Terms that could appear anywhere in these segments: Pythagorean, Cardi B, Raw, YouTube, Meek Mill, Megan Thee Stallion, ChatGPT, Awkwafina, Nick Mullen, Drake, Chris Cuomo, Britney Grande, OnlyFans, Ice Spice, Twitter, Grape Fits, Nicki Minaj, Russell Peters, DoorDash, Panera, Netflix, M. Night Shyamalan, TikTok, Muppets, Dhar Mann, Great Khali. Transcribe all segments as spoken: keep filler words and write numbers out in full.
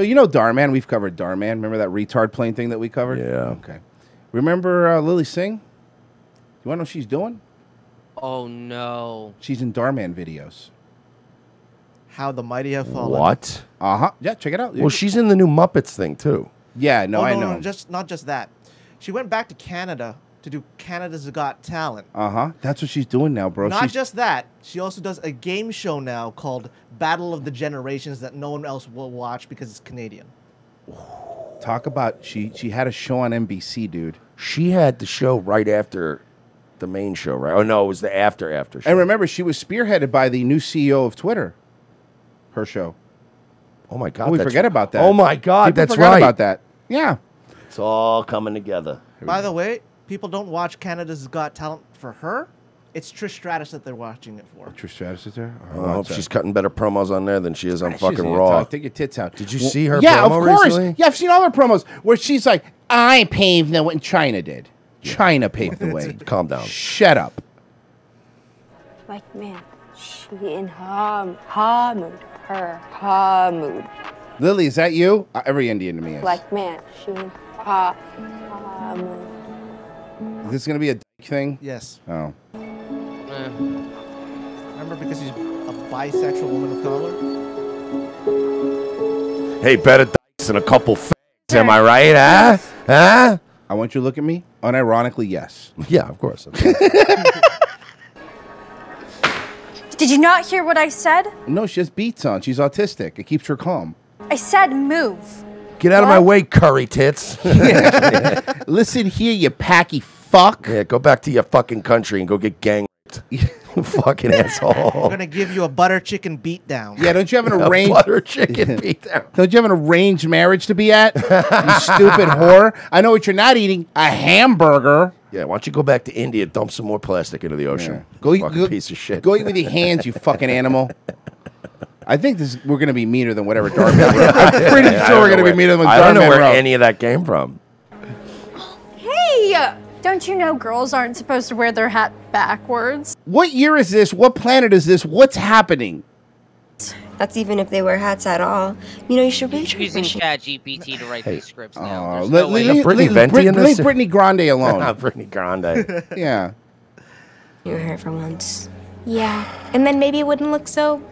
So you know Dhar Mann. We've covered Dhar Mann. Remember that retard plane thing that we covered? Yeah. Okay. Remember uh, Lily Singh? You want to know what she's doing? Oh, no. She's in Dhar Mann videos. How the mighty have fallen. What? Uh-huh. Yeah, check it out. Well, she's in the new Muppets thing, too. Yeah, no, oh, no I know. No, just, not just that. She went back to Canada to do Canada's Got Talent. Uh-huh. That's what she's doing now, bro. Not she's... just that. She also does a game show now called Battle of the Generations that no one else will watch because it's Canadian. Talk about... She, she had a show on N B C, dude. She had the show right after... the main show, right? Oh, no, it was the after after show. And remember, she was spearheaded by the new C E O of Twitter, her show. Oh, my God. Oh, we forget about that. Oh, my God. People that's right. about that. Yeah. It's all coming together. By the way, people don't watch Canada's Got Talent for her. It's Trish Stratus that they're watching it for. Oh, Trish Stratus is there? Oh, I hope she's cutting better promos on there than she is on she's fucking Raw. Take your tits out. Did you well, see her yeah, promo recently? Yeah, of course. Recently? Yeah, I've seen all her promos where she's like, I paved the way. And China did. China paved the way. Calm down. Shut up. White man, she in ha, ha mood, her ha mood. Lily, is that you? Uh, every Indian to me is. White man, she in ha, ha mood. Is this going to be a dick thing? Yes. Oh. Eh. Remember because she's a bisexual woman of color? Hey, better dicks than a couple f***s, am I right, huh? Huh? I want you to look at me. Unironically, yes. Yeah, of course. Did you not hear what I said? No, she has beats on. She's autistic. It keeps her calm. I said move. Get out what? of my way, curry tits. Listen here, you packy fuck. Yeah, go back to your fucking country and go get gang. You fucking asshole. I'm going to give you a butter chicken beatdown. Yeah, don't you have an arranged... butter chicken beatdown. Don't you have an arranged marriage to be at? You stupid whore. I know what you're not eating. A hamburger. Yeah, why don't you go back to India, dump some more plastic into the ocean. Yeah. Go eat... Fucking go, piece of shit. Go eat with your hands, you fucking animal. I think this we're going to be meaner than whatever Dhar Mann wrote. I'm pretty yeah, sure we're going to be meaner than Dhar Mann I don't know where wrote. any of that came from. Hey! Don't you know girls aren't supposed to wear their hat backwards? What year is this? What planet is this? What's happening? That's even if they wear hats at all. You know, you should really try using Chat G P T to write hey. these scripts uh, now. Leave no Britney, Britney, Britney Grande alone. Britney Grande. Yeah. You were here for once. Yeah. And then maybe it wouldn't look so...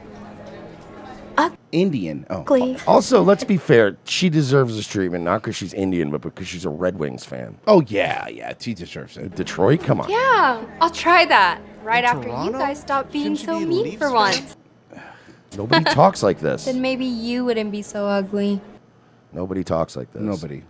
Indian. Oh. Also, let's be fair. She deserves this treatment, not because she's Indian, but because she's a Red Wings fan. Oh, yeah, yeah. She deserves it. Detroit? Come on. Yeah, I'll try that right after Toronto? you guys stop being Shouldn't so be mean for once. Nobody talks like this. Then maybe you wouldn't be so ugly. Nobody talks like this. Nobody.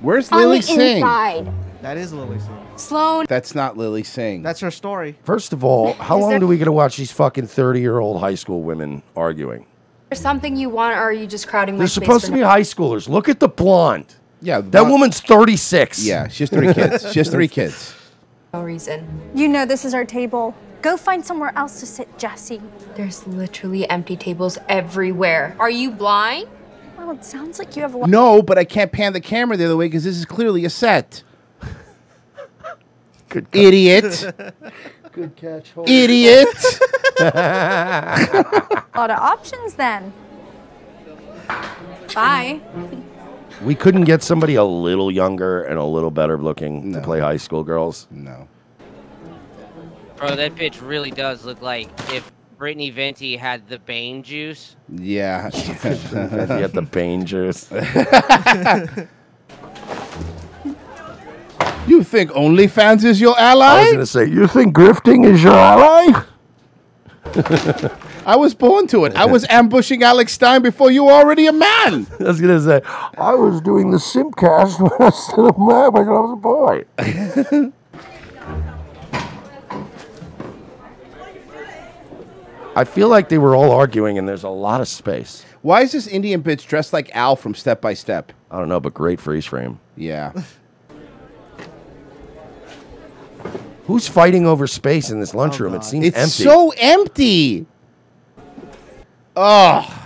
Where's On Lily Singh? Inside. That is Lily Singh. Sloan. That's not Lily Singh. That's her story. First of all, how long do we get to watch these fucking thirty-year-old high school women arguing? Is something you want, or are you just crowding my space? They're supposed to be high schoolers. Look at the blonde. Yeah. That woman's thirty-six. Yeah, she has three kids. She has three kids. No reason. You know this is our table. Go find somewhere else to sit, Jesse. There's literally empty tables everywhere. Are you blind? Well, it sounds like you have a lot. No, but I can't pan the camera the other way because this is clearly a set. Good Idiot. Good catch. Hold Idiot. A lot of options then. Bye. We couldn't get somebody a little younger and a little better looking no. to play high school girls? No. Bro, that bitch really does look like if Britney Venti had the Bane juice. Yeah. She had the Bane juice. You think OnlyFans is your ally? I was going to say, you think grifting is your ally? I was born to it. I was ambushing Alex Stein before you were already a man. I was going to say, I was doing the simcast when I was still a man, when I was a boy. I feel like they were all arguing and there's a lot of space. Why is this Indian bitch dressed like Al from Step by Step? I don't know, but great freeze frame. Yeah. Who's fighting over space in this lunchroom? Oh, it seems it's empty. It's so empty. Oh.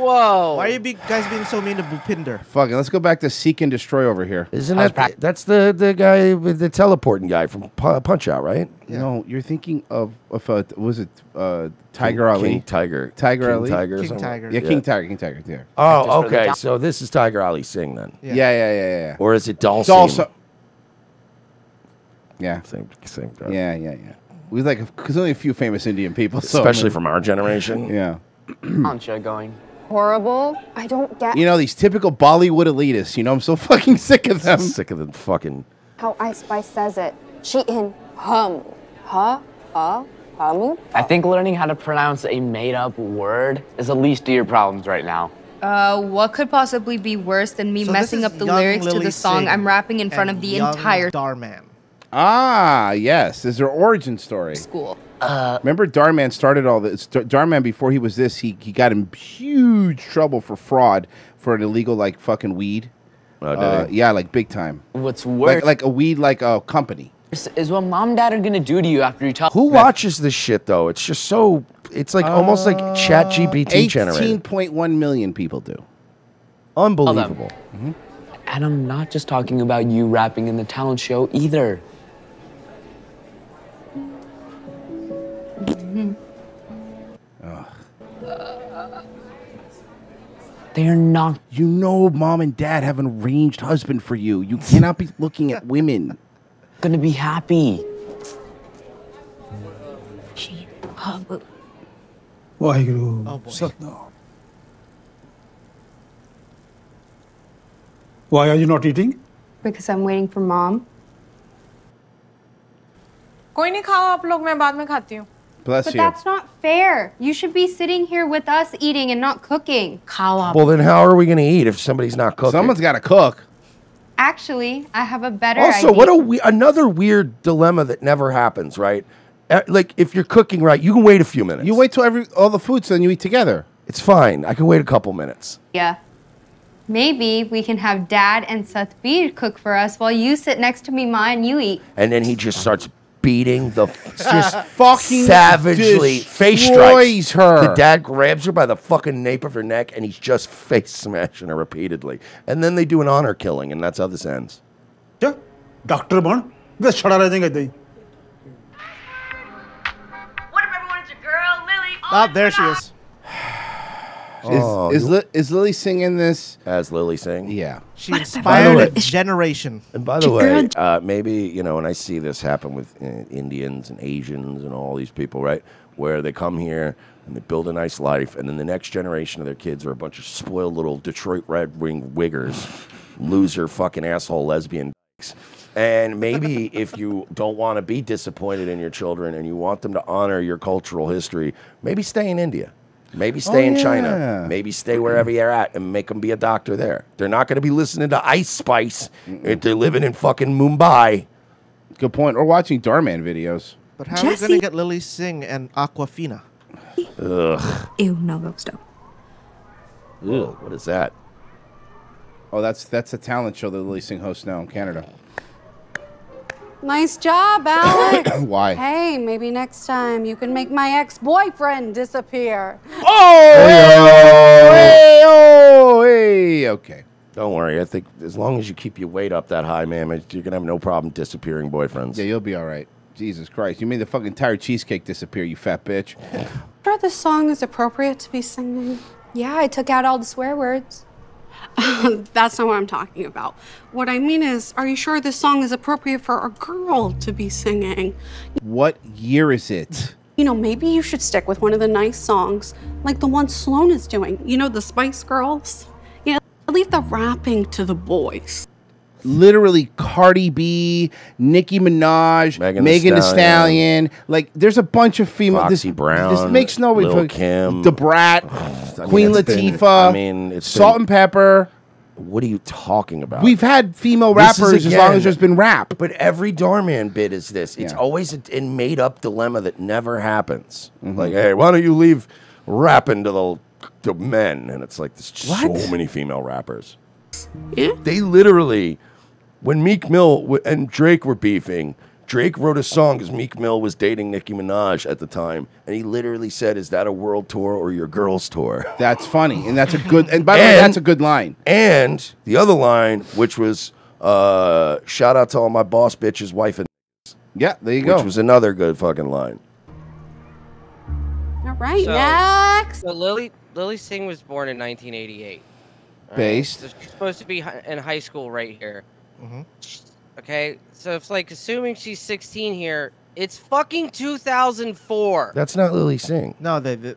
Whoa. Why are you be guys being so mean to Bhupinder? Fucking, let's go back to Seek and Destroy over here. Isn't that the, that's the, the guy, with the teleporting guy from Punch-Out, right? Yeah. No, you're thinking of, of uh, was it uh, Tiger King, Ali? King Tiger. Tiger King Ali? Tiger. King Tiger. Yeah, yeah, King Tiger. King Tiger. There. Oh, okay. So this is Tiger Ali Singh then. Yeah, yeah, yeah, yeah. yeah. Or is it Dhalsim? Dhalsim. Yeah. Same, same guy. Yeah, yeah, yeah. We like, because only a few famous Indian people. So Especially I mean, from our generation. Yeah. Ancha going. Horrible. I don't get. You know, these typical Bollywood elitists. You know, I'm so fucking sick of them. Sick of them fucking. How Ice Spice says it. She in hum. Huh? Uh? Hum? I think learning how to pronounce a made-up word is the least of your problems right now. Uh, what could possibly be worse than me so messing up the lyrics Lily to the song Singh I'm rapping in front of the entire Dhar Mann. Ah, yes. This is her origin story. School. Uh, Remember, Dhar Mann started all this. Dhar Mann, before he was this, he, he got in huge trouble for fraud for an illegal, like, fucking weed. Oh, no. uh, yeah, like, big time. What's worse? Like, like a weed, like a company. Is what mom and dad are going to do to you after you talk. Who watches this shit, though? It's just so, it's like uh, almost like ChatGPT generated. eighteen point one million people do. Unbelievable. Mm-hmm. And I'm not just talking about you rapping in the talent show either. Ugh. Uh, they're not. You know, mom and dad have an arranged husband for you. You cannot be looking at women. Gonna be happy. Oh boy. Why are you not eating? Because I'm waiting for mom. Koi nahi khao aap log, main baad mein khati hu. Bless but you. That's not fair. You should be sitting here with us eating and not cooking. Well, then how are we going to eat if somebody's not cooking? Someone's got to cook. Actually, I have a better also, idea. Also, what a we another weird dilemma that never happens, right? Like, if you're cooking right, you can wait a few minutes. You wait till every all the food's so then you eat together. It's fine. I can wait a couple minutes. Yeah. Maybe we can have Dad and Sathbir cook for us while you sit next to me, Ma, and you eat. And then he just starts beating the just fucking savagely face strikes her. The dad grabs her by the fucking nape of her neck and he's just face smashing her repeatedly. And then they do an honor killing, and that's how this ends. Yeah, Doctor Bond, this shut up, I think I did. What if everyone is a girl, Lily? Oh, oh there she is. Is, oh, is, Li is Lily singing this? As Lily Singh? Yeah. She inspired a generation. And by the way, uh, maybe, you know, and I see this happen with uh, Indians and Asians and all these people, right? Where they come here and they build a nice life, and then the next generation of their kids are a bunch of spoiled little Detroit Red Wing wiggers, loser fucking asshole lesbian dicks. And maybe if you don't want to be disappointed in your children and you want them to honor your cultural history, maybe stay in India. Maybe stay oh, in yeah. China. Maybe stay wherever you're at and make them be a doctor there. They're not going to be listening to Ice Spice if they're living in fucking Mumbai. Good point. Or watching Dhar Mann videos. But how Jesse. are we going to get Lily Singh and Awkwafina? Ugh. Ew, no, stop. Ew, what is that? Oh, that's that's a talent show that Lily Singh hosts now in Canada. Nice job, Alex. Why? Hey, maybe next time you can make my ex-boyfriend disappear. Oh! Hey-oh! Hey-oh! Hey! Okay. Don't worry. I think as long as you keep your weight up that high, man, you're going to have no problem disappearing boyfriends. Yeah, you'll be all right. Jesus Christ. You made the fucking entire cheesecake disappear, you fat bitch. I'm sure this song is appropriate to be singing. Yeah, I took out all the swear words. That's not what I'm talking about. What I mean is, are you sure this song is appropriate for a girl to be singing? What year is it? You know, maybe you should stick with one of the nice songs, like the one Sloan is doing. You know, the Spice Girls? Yeah, leave the rapping to the boys. Literally Cardi B, Nicki Minaj, Megan, Megan Thee Stallion. Stallion. Like, there's a bunch of female. Foxy this, Brown. This makes no way for Kim. The Brat, I Queen mean, Latifah, been, I mean, it's Salt been, and Pepper. What are you talking about? We've had female rappers again, as long as there's been rap. But every Dhar Mann bit is this. It's yeah. always a, a made-up dilemma that never happens. Mm-hmm. Like, hey, why don't you leave rapping to the to men? And it's like, there's what? so many female rappers. Yeah. They literally... When Meek Mill and Drake were beefing, Drake wrote a song because Meek Mill was dating Nicki Minaj at the time, and he literally said, "Is that a world tour or your girls tour?" That's funny, and that's a good. And by the way, that's a good line. And the other line, which was, uh, "Shout out to all my boss bitches, wife and." Yeah, there you go. Which was another good fucking line. All right, so, next. So Lily Lily Singh was born in nineteen eighty-eight. Based. Right? So she's supposed to be in high school right here. Mm-hmm. Okay, so it's like assuming she's sixteen here. It's fucking two thousand four. That's not Lily Singh. No, they. they...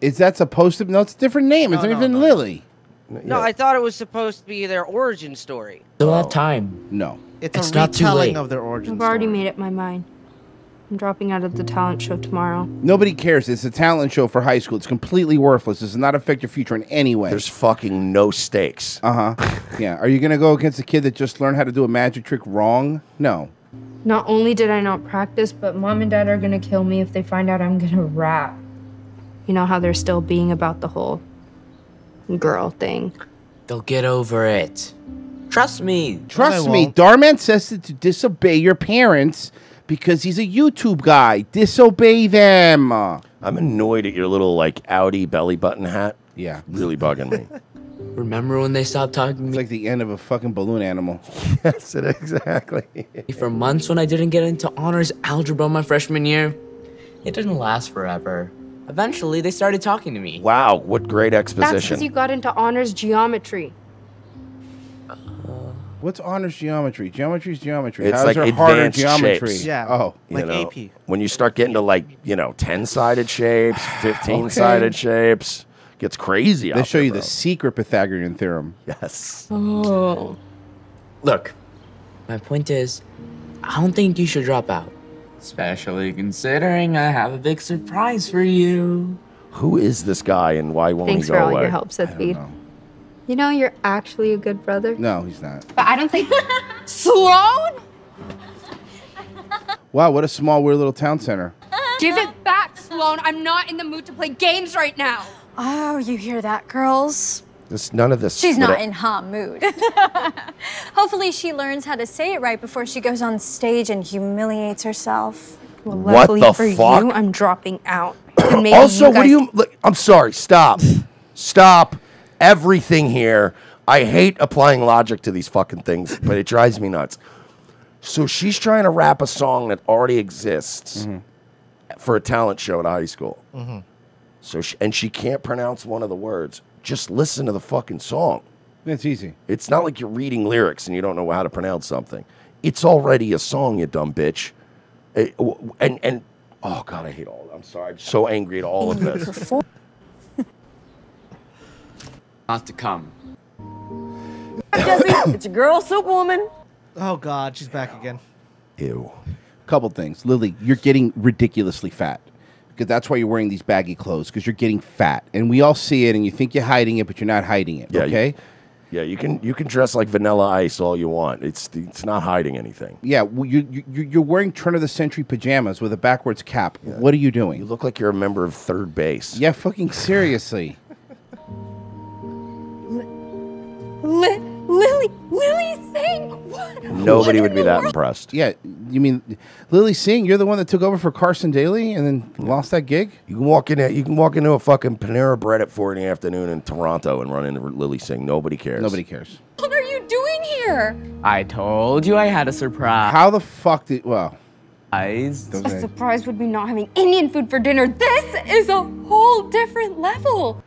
Is that supposed to be? No, it's a different name. It's no, not no, even no. Lily. No, I thought it was supposed to be their origin story. Still have time. No. It's, it's a not retelling too late. Of their origin I've already story. Made up my mind. I'm dropping out of the talent show tomorrow. Nobody cares. It's a talent show for high school. It's completely worthless. It does not affect your future in any way. There's fucking no stakes. Uh huh. Yeah. Are you gonna go against a kid that just learned how to do a magic trick wrong? No. Not only did I not practice, but mom and dad are gonna kill me if they find out I'm gonna rap. You know how they're still being about the whole girl thing. They'll get over it. Trust me. Trust me. Dhar Mann says to disobey your parents. Because he's a YouTube guy. Disobey them. I'm annoyed at your little, like, Audi belly button hat. Yeah. Really bugging me. Remember when they stopped talking to me? It's like the end of a fucking balloon animal. Yes, it, exactly. For months when I didn't get into honors algebra my freshman year, it didn't last forever. Eventually, they started talking to me. Wow, what great exposition. That's because you got into honors geometry. What's honors geometry? Geometry is geometry. It's How like is there advanced geometry? Shapes. Yeah. Oh, like you know, A P. When you start getting to like, you know, ten-sided shapes, fifteen-sided okay. shapes, gets crazy. They show there, you bro. The secret Pythagorean theorem. Yes. Oh. Look, my point is, I don't think you should drop out. Especially considering I have a big surprise for you. Who is this guy and why won't Thanks he go away? Thanks for all away? Your help, Seth Bede. You know, you're actually a good brother. No, he's not. But I don't think... Sloan? Wow, what a small, weird little town center. Give it back, Sloan. I'm not in the mood to play games right now. Oh, you hear that, girls? There's none of this. She's not in hot mood. Hopefully she learns how to say it right before she goes on stage and humiliates herself. Well, what the for fuck? You, I'm dropping out. And maybe also, you guys... what do you... Look, I'm sorry. Stop. Stop. Everything here, I hate applying logic to these fucking things, but it drives me nuts. So she's trying to rap a song that already exists mm-hmm. for a talent show in high school. Mm-hmm. So she, and she can't pronounce one of the words. Just listen to the fucking song. It's easy. It's not like you're reading lyrics and you don't know how to pronounce something. It's already a song, you dumb bitch. It, and and oh god, I hate all. I'm sorry. I'm so angry at all of this. Not to come. It's your girl, Superwoman. Oh, God, she's back again. Ew. Couple things. Lily, you're getting ridiculously fat. Because that's why you're wearing these baggy clothes, because you're getting fat. And we all see it, and you think you're hiding it, but you're not hiding it, yeah, okay? You, yeah, you can you can dress like Vanilla Ice all you want. It's it's not hiding anything. Yeah, well, you, you, you're wearing turn-of-the-century pajamas with a backwards cap. Yeah. What are you doing? You look like you're a member of third base. Yeah, fucking seriously. Li Lily, Lily Singh. What? Nobody what would be that world? Impressed. Yeah, you mean Lily Singh? You're the one that took over for Carson Daly and then yeah. lost that gig. You can walk in. At, you can walk into a fucking Panera Bread at four in the afternoon in Toronto and run into Lily Singh. Nobody cares. Nobody cares. What are you doing here? I told you I had a surprise. How the fuck did? Well, eyes. A I... surprise would be not having Indian food for dinner. This is a whole different level.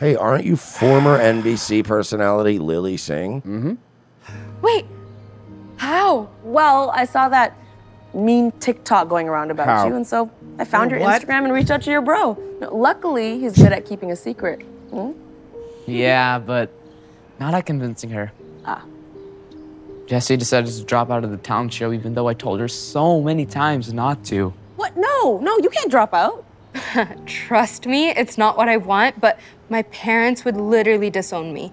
Hey, aren't you former N B C personality Lily Singh? Mm-hmm. Wait, how? Well, I saw that mean TikTok going around about how? You, and so I found oh, your what? Instagram and reached out to your bro. Luckily, he's good at keeping a secret. Hmm? Yeah, but not at convincing her. Ah. Jessie decided to drop out of the talent show, even though I told her so many times not to. What? No, no, you can't drop out. Trust me, it's not what I want, but my parents would literally disown me.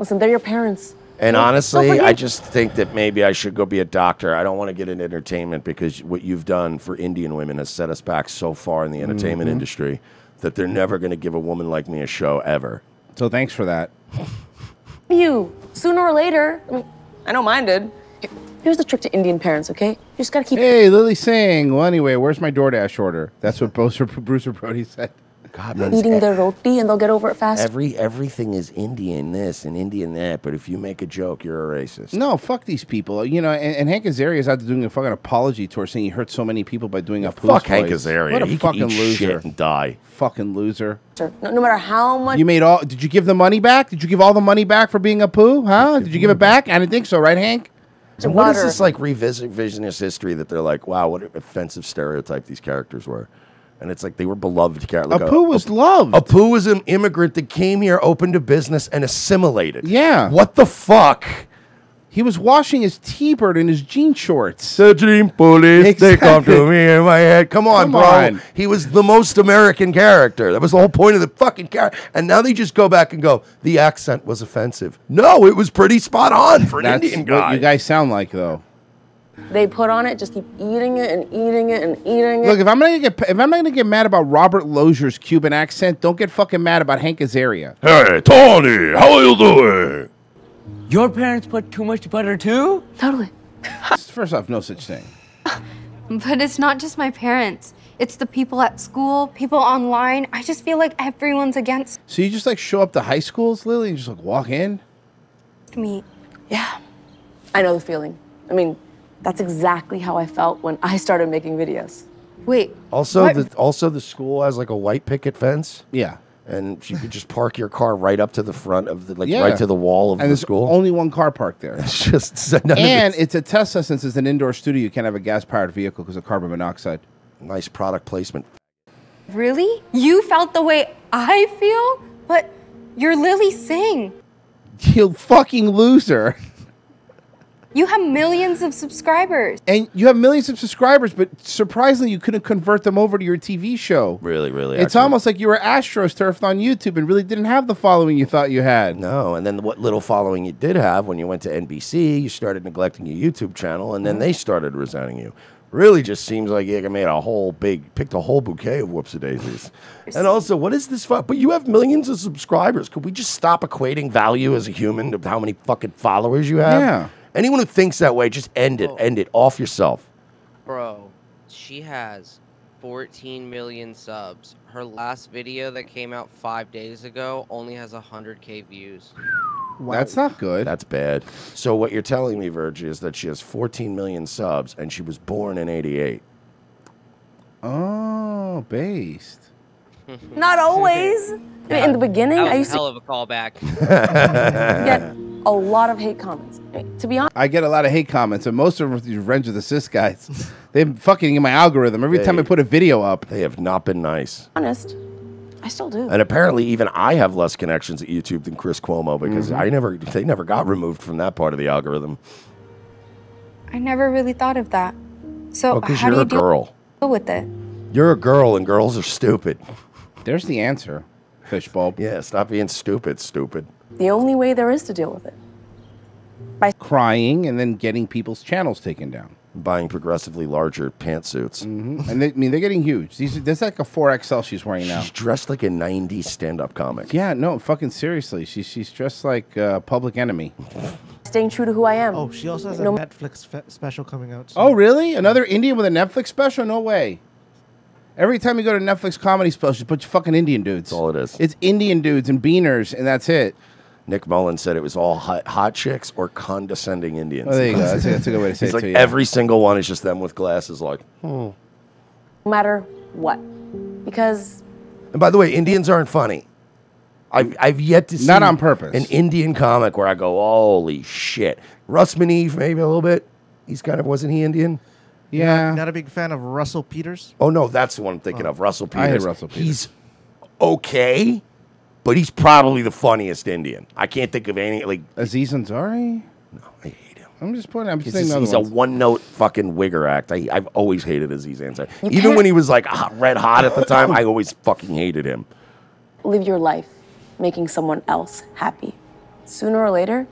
Listen, they're your parents. And no, honestly, I just think that maybe I should go be a doctor. I don't want to get into entertainment because what you've done for Indian women has set us back so far in the entertainment mm-hmm. industry that they're never going to give a woman like me a show ever. So thanks for that. You, sooner or later, I don't mind it. Here's the trick to Indian parents, okay? You just gotta keep. Hey, Lily Singh. Well, anyway, where's my DoorDash order? That's what Bruce or Brody said. God, man, eating their roti and they'll get over it fast. Every everything is Indian this and Indian that, but if you make a joke, you're a racist. No, fuck these people. You know, and, and Hank Azaria is out doing a fucking apology tour, saying he hurt so many people by doing a Apu's fuck voice. Hank Azaria. What a he fucking can eat loser shit and die. Fucking loser. No, no matter how much you made all. Did you give the money back? Did you give all the money back for being Apu? Huh? Did you give it back? I didn't think so, right, Hank? So what is this like revisit revisionist history that they're like, wow, what an offensive stereotype these characters were. And it's like they were beloved characters. Apu was Apu, loved. Apu was an immigrant that came here, opened a business, and assimilated. Yeah. What the fuck? He was washing his T-bird in his jean shorts. The dream police, exactly. They come to me in my head. Come on, come bro. On. He was the most American character. That was the whole point of the fucking character. And now they just go back and go, the accent was offensive. No, it was pretty spot on for an That's Indian guy. What you guys sound like, though. They put on it, just keep eating it and eating it and eating it. Look, if I'm gonna get if I'm gonna get mad about Robert Lozier's Cuban accent, don't get fucking mad about Hank Azaria. Hey, Tony, how are you doing? Your parents put too much butter too? Totally. First off, no such thing. But it's not just my parents. It's the people at school, people online. I just feel like everyone's against. So you just like show up to high schools, Lily, and just like walk in? Me. Yeah. I know the feeling. I mean. That's exactly how I felt when I started making videos. Wait. Also, the, also the school has like a white picket fence. Yeah. And you could just park your car right up to the front of the, like yeah. right to the wall of and the school. And there's only one car parked there. It's just. And it's a Tesla since it's an indoor studio. You can't have a gas-powered vehicle because of carbon monoxide. Nice product placement. Really? You felt the way I feel? But you're Lily Singh. You fucking loser. You have millions of subscribers. And you have millions of subscribers, but surprisingly, you couldn't convert them over to your T V show. Really, really. It's accurate. Almost like you were Astros turfed on YouTube and really didn't have the following you thought you had. No, and then what little following you did have when you went to N B C, you started neglecting your YouTube channel, and then they started resenting you. Really just seems like you made a whole big, picked a whole bouquet of whoops-a-daisies. And also, what is this? But you have millions of subscribers. Could we just stop equating value as a human to how many fucking followers you have? Yeah. Anyone who thinks that way, just end it. Oh. End it. Off yourself. Bro, she has fourteen million subs. Her last video that came out five days ago only has one hundred K views. Wow. That's not good. That's bad. So what you're telling me, Virgie, is that she has fourteen million subs, and she was born in eighty-eight. Oh, based. Not always. I mean, in the beginning, I used to... That was a hell of a callback. Yeah. A lot of hate comments. I mean, to be honest, I get a lot of hate comments, and most of them are these Revenge of the Sis guys. They're fucking in my algorithm every they, time I put a video up. They have not been nice. Honest, I still do. And apparently, even I have less connections at YouTube than Chris Cuomo because mm-hmm. I never, they never got removed from that part of the algorithm. I never really thought of that. So because oh, you're do you a deal girl. Deal with it. You're a girl, and girls are stupid. There's the answer, fishbulb. Yeah, stop being stupid, stupid. The only way there is to deal with it. By crying and then getting people's channels taken down. Buying progressively larger pantsuits. Mm-hmm. And they, I mean, they're getting huge. These, that's like a four X L she's wearing now. She's dressed like a nineties stand-up comic. Yeah, no, fucking seriously. She, she's dressed like uh, Public Enemy. Staying true to who I am. Oh, she also has a no Netflix special coming out soon. Oh, really? Another Indian with a Netflix special? No way. Every time you go to Netflix comedy specials, you put your fucking Indian dudes. That's all it is. It's Indian dudes and beaners, and that's it. Nick Mullen said it was all hot, hot chicks or condescending Indians. Oh, there you go. That's, that's a good way to say it. It's like too, yeah. Every single one is just them with glasses like, hmm. No matter what. Because... And by the way, Indians aren't funny. I've, I've yet to see... Not on purpose. An Indian comic where I go, holy shit. Russ Maneve, maybe a little bit. He's kind of... Wasn't he Indian? Yeah. Not, not a big fan of Russell Peters? Oh, no. That's the one I'm thinking oh. of. Russell Peters. I hate Russell Peters. He's okay... But he's probably the funniest Indian. I can't think of any like Aziz Ansari. No, I hate him. I'm just pointing. I'm just saying he's a one-note fucking wigger act. I, I've always hated Aziz Ansari. You Even when he was like hot, red hot at the time, I always fucking hated him. Live your life making someone else happy. Sooner or later,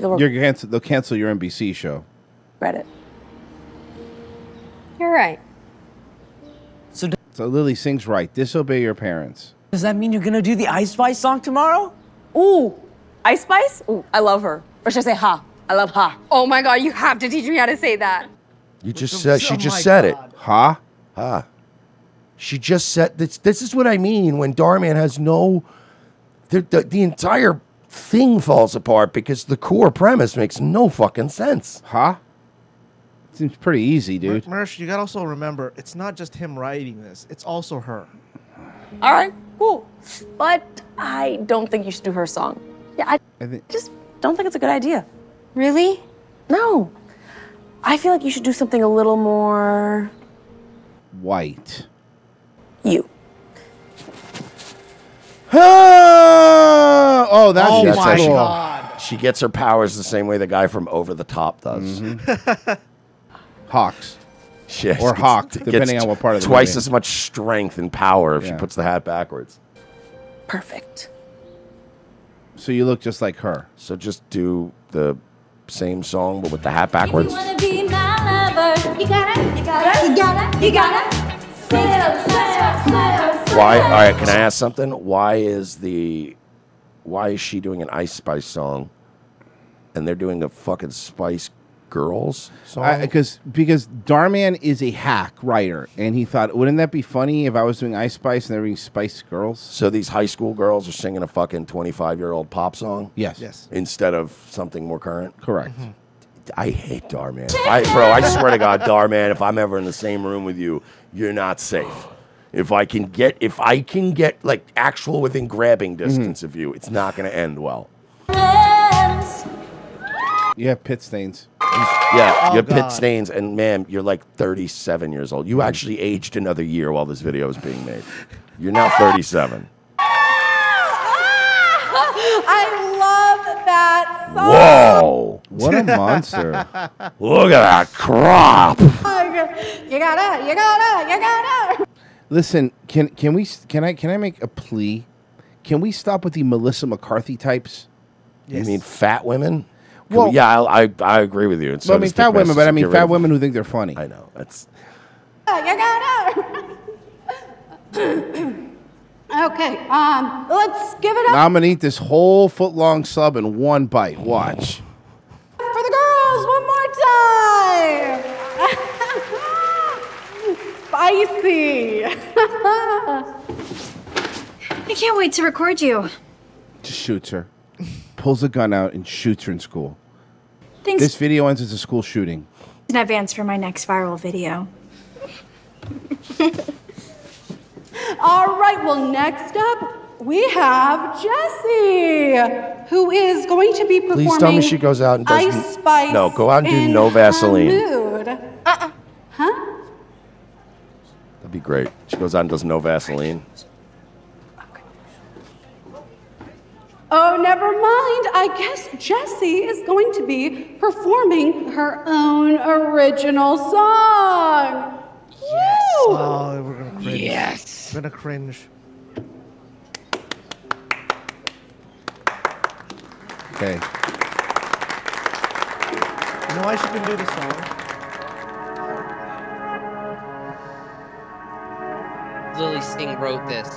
you'll You're cancel they'll cancel your N B C show. Read it. You're right. So, so Lily Singh's right. Disobey your parents. Does that mean you're gonna do the Ice Spice song tomorrow? Ooh, Ice Spice? Ooh, I love her. Or should I say, ha? I love ha. Oh my God, you have to teach me how to say that. You just said, she just said it. Ha, ha. She just said, this, this is what I mean when Dhar Mann has no, the, the, the entire thing falls apart because the core premise makes no fucking sense. Huh? Seems pretty easy, dude. Mersh, you gotta also remember, it's not just him writing this, it's also her. All right, cool. But I don't think you should do her song. Yeah, I, I think just don't think it's a good idea. Really? No. I feel like you should do something a little more... white. You. Oh, that's oh my cool. God. She gets her powers the same way the guy from Over the Top does. Mm-hmm. Hawks. She or Hawk, depending on what part of the Twice movie. As much strength and power if yeah. she puts the hat backwards. Perfect. So you look just like her. So just do the same song, but with the hat backwards. If you wanna be my lover, you gotta, you gotta, you gotta, you gotta. Why? All right. Can I ask something? Why is the, why is she doing an Ice Spice song, and they're doing a fucking Spice Girls song? Because because Dhar Mann is a hack writer, and he thought, wouldn't that be funny if I was doing Ice Spice and they're doing Spice Girls? So these high school girls are singing a fucking twenty-five year old pop song. Yes. Yes. Instead of something more current. Correct. Mm-hmm. I hate Dhar Mann. I, bro, I swear to God, Dhar Mann, if I'm ever in the same room with you, you're not safe. If I can get, if I can get like actual within grabbing distance mm-hmm. of you, it's not going to end well. You have pit stains. Yeah, oh, you have God. pit stains, and ma'am, you're like thirty-seven years old. You actually aged another year while this video is being made. You're now thirty-seven. Whoa! What a monster! Look at that crop! You gotta, you gotta, you gotta. Listen, can can we can I can I make a plea? Can we stop with the Melissa McCarthy types? Yes. You mean fat women? Can well, we, yeah, I, I I agree with you. So I mean fat women, but I mean fat women who think they're funny. I know that's. You gotta. Okay, um, let's give it up. Now I'm going to eat this whole foot-long sub in one bite. Watch. For the girls, one more time. Spicy. I can't wait to record you. Just shoots her. Pulls a gun out and shoots her in school. Thanks. This video ends as a school shooting. In advance for my next viral video. All right, well, next up, we have Jessie, who is going to be performing Please tell me she goes out and does Ice Spice. No, go out and do No Vaseline. Uh-uh. Huh? That'd be great. She goes out and does No Vaseline. Okay. Oh, never mind. I guess Jessie is going to be performing her own original song. Yes. Oh, we're gonna cringe. Yes. We're gonna cringe. Okay. You know why she can do this song? Lily Singh wrote this.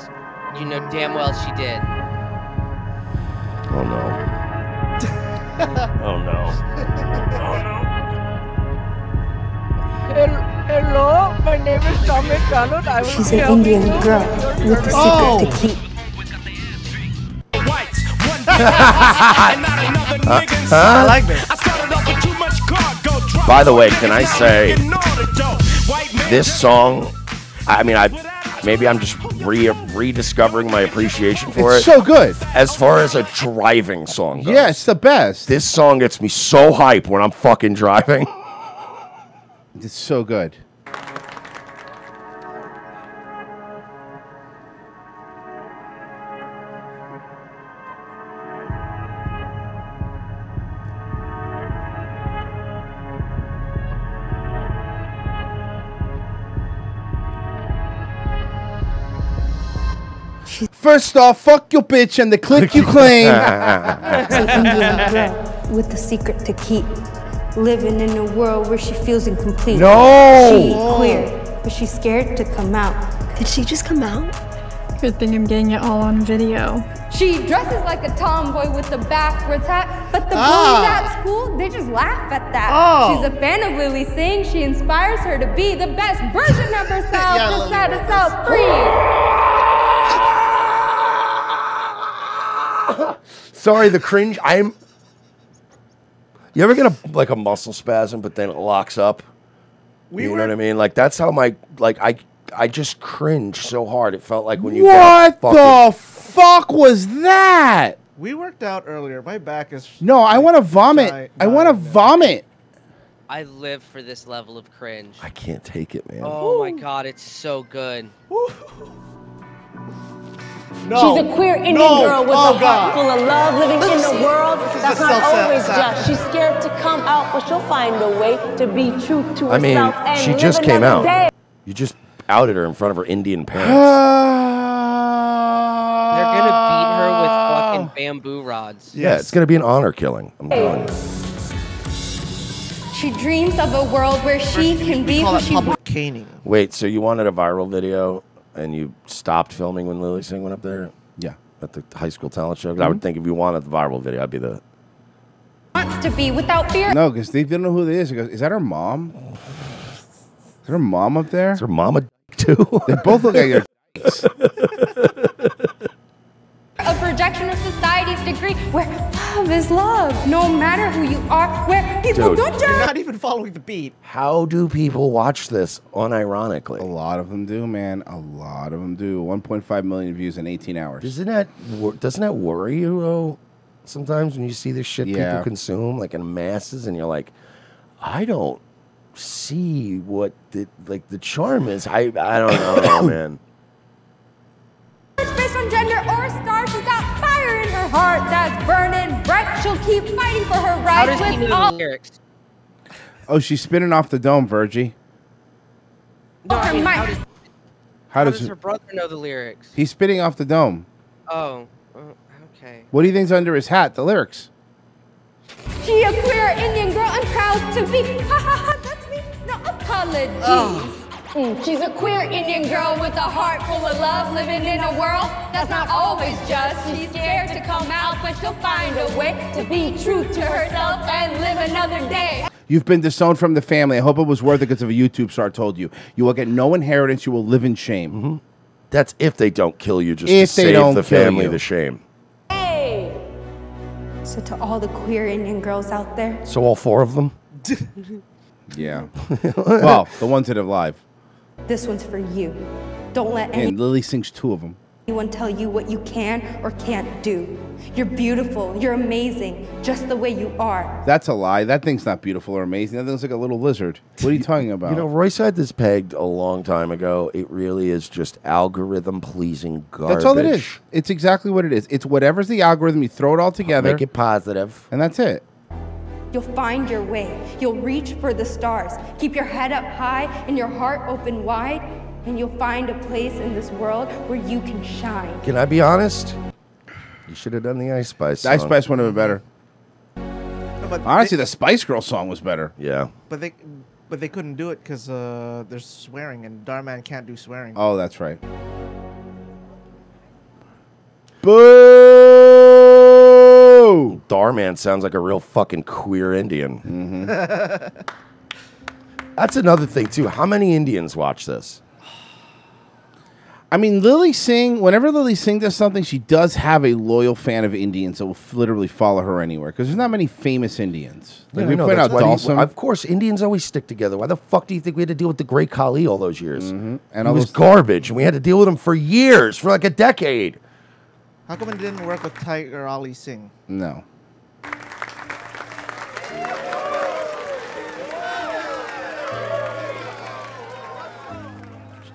You know damn well she did. Oh no. Oh no. Oh no. Hello, my name is Tom McDonald. I She's an Indian girl with a secret to keep. I like this. By the way, can I say this song? I mean, I maybe I'm just re rediscovering my appreciation for it's it. So good. As far as a driving song goes, yeah, it's the best. This song gets me so hype when I'm fucking driving. It's so good. First off, fuck your bitch and the click you claim. It's an Indian girl with the secret to keep. Living in a world where she feels incomplete. No! She's queer, but she's scared to come out. Did she just come out? Good thing I'm getting it all on video. She dresses like a tomboy with a backwards hat. But the bullies ah. at school, they just laugh at that. Oh. She's a fan of Lily Singh. She inspires her to be the best version of herself. yeah, just try to sell free. Sorry, the cringe. I'm. You ever get a like a muscle spasm, but then it locks up? We you were... know what I mean? Like that's how my like I I just cringe so hard. It felt like when you what the with... fuck was that? We worked out earlier. My back is no. I want to vomit. I, I want to vomit. I live for this level of cringe. I can't take it, man. Oh Ooh. my god, it's so good. Ooh. No. She's a queer Indian no. girl with oh, a heart God. full of love, living in the world that's not always just. She's scared to come out, but she'll find a way to be true to herself. I mean, and she just came out. Day. You just outed her in front of her Indian parents. They're going to beat her with fucking bamboo rods. Yeah, yes. It's going to be an honor killing. I'm telling you. She dreams of a world where she can we be who she wants. Wait, so you wanted a viral video? And you stopped filming when Lily Singh went up there? Yeah. At the high school talent show? Mm-hmm. I would think if you wanted the viral video, I'd be the... Wants to be without fear. No, because they didn't know who it is. He goes, is that her mom? Is her mom up there? Is her mom a d too? They both look like their dicks. A projection of society's degree where love is love. No matter who you are, where people Dude, don't judge. You're not even following the beat. How do people watch this unironically? A lot of them do, man. A lot of them do. one point five million views in eighteen hours. Isn't that, doesn't that worry you, though? Sometimes when you see this shit yeah. people consume, like in masses, and you're like, I don't see what the, like, the charm is. I, I don't know, man. Based on gender or star, she's got fire in her heart that's burning bright. She'll keep fighting for her right. How does with he know all the lyrics? Oh, she's spinning off the dome, Virgie. No, I mean, how does, how how does, does her brother know the lyrics? He's spitting off the dome. Oh, okay. What do you think's under his hat? The lyrics. She a queer Indian girl and proud to be. Ha ha ha, that's me. No apologies. Oh. Mm. She's a queer Indian girl with a heart full of love, living in a world that's not always just. She's scared to come out, but she'll find a way to be true to herself and live another day. You've been disowned from the family. I hope it was worth it because of a YouTube star told you. You will get no inheritance. You will live in shame. Mm-hmm. That's if they don't kill you, just if to they save don't the family you. the shame. Hey! So to all the queer Indian girls out there. So all four of them? Yeah. Well, the ones that are alive. This one's for you. Don't let anyone. And Lily sings two of them. Anyone tell you what you can or can't do. You're beautiful. You're amazing. Just the way you are. That's a lie. That thing's not beautiful or amazing. That thing's like a little lizard. What are you talking about? You know, Royce had this pegged a long time ago. It really is just algorithm pleasing garbage. That's all it is. It's exactly what it is. It's whatever's the algorithm. You throw it all together. Make it positive. And that's it. You'll find your way. You'll reach for the stars. Keep your head up high and your heart open wide, and you'll find a place in this world where you can shine. Can I be honest? You should have done the Ice Spice song. The Ice Spice would have been better. No, honestly, they, the Spice Girls song was better. Yeah. But they but they couldn't do it because uh, there's swearing, and Dhar Mann can't do swearing. Oh, that's right. Boo! Dhar Mann sounds like a real fucking queer Indian. Mm-hmm. That's another thing, too. How many Indians watch this? I mean, Lily Singh, whenever Lily Singh does something, she does have a loyal fan of Indians that will literally follow her anywhere, because there's not many famous Indians. Like, yeah, we know, point out Dawson. Of course, Indians always stick together. Why the fuck do you think we had to deal with the Great Khali all those years? Mm-hmm. And it was garbage, and we had to deal with him for years, for like a decade. How come it didn't work with Tiger Ali Singh? No.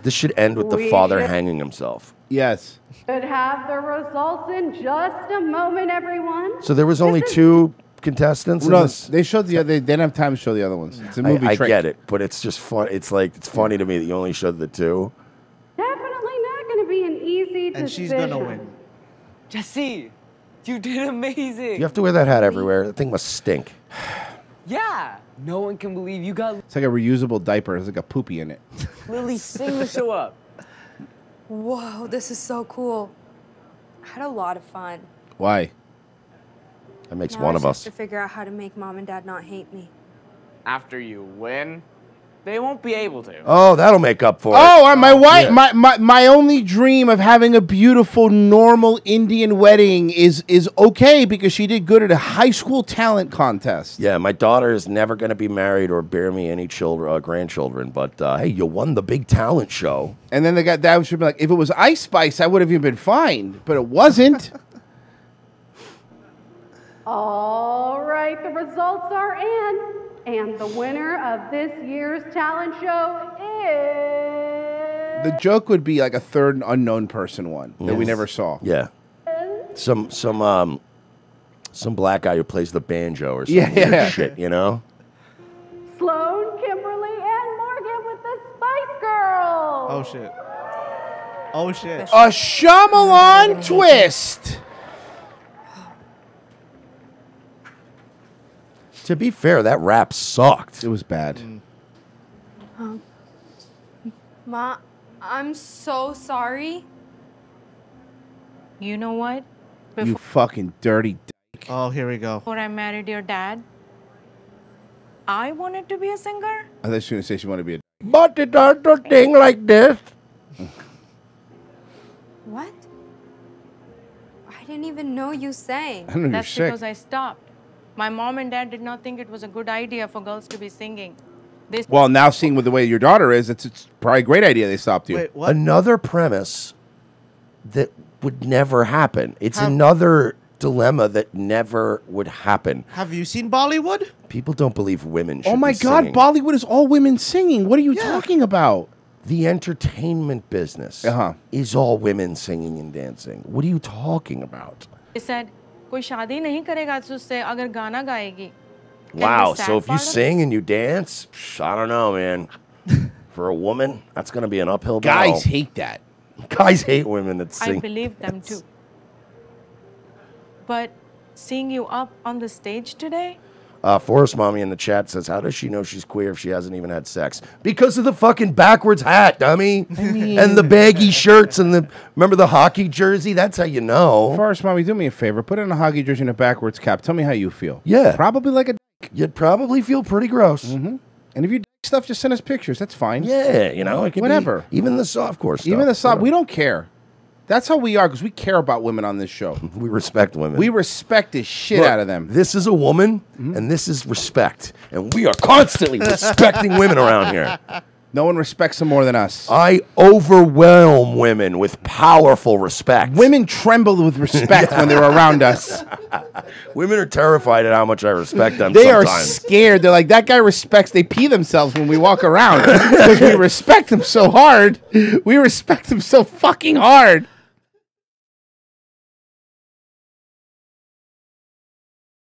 This should end with the we father should. hanging himself. Yes. Should have the results in just a moment, everyone. So there was only two contestants. No, in this? They showed the other. They didn't have time to show the other ones. It's a movie. I, I trick. get it, but it's just fun. It's like it's funny to me that you only showed the two. Definitely not going to be an easy and decision. And she's going to win. Jesse, you did amazing. You have to wear that hat everywhere. That thing must stink. Yeah, no one can believe you got... It's like a reusable diaper. There's like a poopy in it. Lily Singh will show up. Whoa, this is so cool. I had a lot of fun. Why? That makes now one I of us. I have to figure out how to make mom and dad not hate me. After you win, they won't be able to. Oh, that'll make up for it. Oh, my wife, yeah. my, my my only dream of having a beautiful, normal Indian wedding is is okay because she did good at a high school talent contest. Yeah, my daughter is never going to be married or bear me any children, uh, grandchildren. But uh, hey, you won the big talent show. And then they got that should be like, if it was Ice Spice, I would have even been fined, but it wasn't. All right, the results are in. And the winner of this year's talent show is... The joke would be like a third unknown person one yes. that we never saw. Yeah. Some some um, some black guy who plays the banjo or some yeah, weird yeah. shit, you know? Sloan, Kimberly, and Morgan with the Spice Girls! Oh, shit. Oh, shit. A Shyamalan twist! To be fair, that rap sucked. It was bad. Um, Ma, I'm so sorry. You know what? Before you fucking dirty dick. Oh, here we go. Before I married your dad, I wanted to be a singer. I thought she was going to say she wanted to be a... But it does a thing like this. What? I didn't even know you sang. I don't know That's you're because sick. I stopped. My mom and dad did not think it was a good idea for girls to be singing. They well, now seeing with the way your daughter is, it's, it's probably a great idea they stopped you. Wait, what? Another premise that would never happen. It's Have another dilemma that never would happen. Have you seen Bollywood? People don't believe women should be Oh my be God, singing. Bollywood is all women singing. What are you yeah. talking about? The entertainment business uh-huh. is all women singing and dancing. What are you talking about? They said... Wow, so if you sing and you dance, psh, I don't know, man. For a woman, that's going to be an uphill battle. Guys hate that. Guys hate women that sing. I believe them too. But seeing you up on the stage today? Uh, Forrest Mommy in the chat says, how does she know she's queer if she hasn't even had sex? Because of the fucking backwards hat, dummy. I mean. And the baggy shirts and the, remember the hockey jersey? That's how you know. Forrest Mommy, do me a favor. Put on a hockey jersey and a backwards cap. Tell me how you feel. Yeah. Probably like a dick. You'd probably feel pretty gross. Mm-hmm. And if you dick stuff, just send us pictures. That's fine. Yeah, you know. It could Whatever. Be even the softcore stuff. Even the soft. We don't care. That's how we are, because we care about women on this show. We respect women. We respect the shit Look, out of them. This is a woman, mm-hmm. and this is respect. And we are constantly respecting women around here. No one respects them more than us. I overwhelm women with powerful respect. Women tremble with respect yeah. when they're around us. Women are terrified at how much I respect them They sometimes. Are scared. They're like, that guy respects. They pee themselves when we walk around. Because we respect them so hard. We respect them so fucking hard.